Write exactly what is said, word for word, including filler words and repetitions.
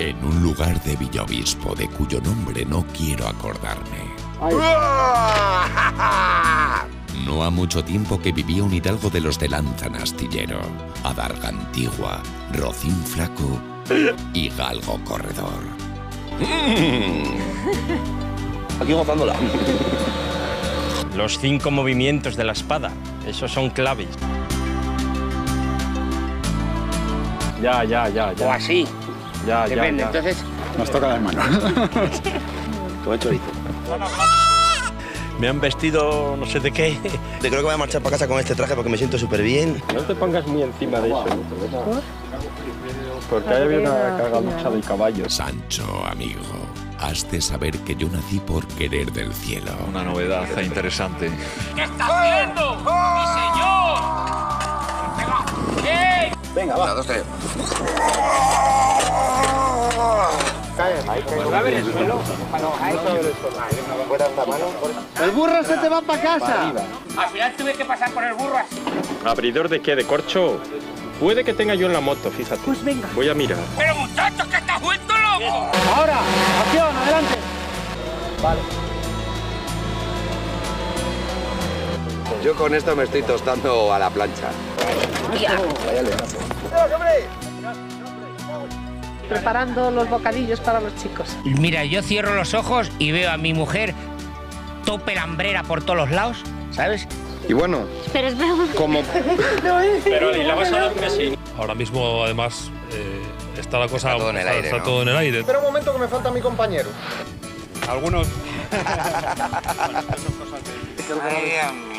en un lugar de Villaobispo de cuyo nombre no quiero acordarme. Ay. No ha mucho tiempo que vivía un hidalgo de los de Lanzanastillero, Adargantigua, Rocín Flaco y Galgo Corredor. Mm. Aquí gozándola. Los cinco movimientos de la espada, esos son claves. Ya, ya, ya, ya. O así. Ya, depende, ya, ya. Entonces... Nos toca las manos. Como chorizo. Me han vestido no sé de qué. Te creo que voy a marchar para casa con este traje porque me siento súper bien. No te pongas muy encima de eso. ¿Por? Porque ahí había una carga mucha de caballos. Sancho, amigo, has de saber que yo nací por querer del cielo. Una novedad interesante. ¿Qué estás haciendo? ¡Mi señor! ¡Venga! Venga, va. Una, dos, tres. El burro se te va para casa. Al final tuve que pasar por el burro así. ¿Abridor de qué? ¿De corcho? Puede que tenga yo en la moto, fíjate. Pues venga. Voy a mirar. Pero muchachos, que estás vuelto loco. Ahora, acción, adelante. Vale. Yo con esto me estoy tostando a la plancha. Vaya, hombre. Preparando los bocadillos para los chicos. Mira, yo cierro los ojos y veo a mi mujer tope lambrera por todos los lados, ¿sabes? Y bueno, pero es como... no, es... Pero la vas a darme así. Ahora mismo, además, eh, está la cosa... Está todo en el aire, está, ¿no? Todo en el aire. Espera un momento que me falta mi compañero. Algunos... Bueno, son cosas de...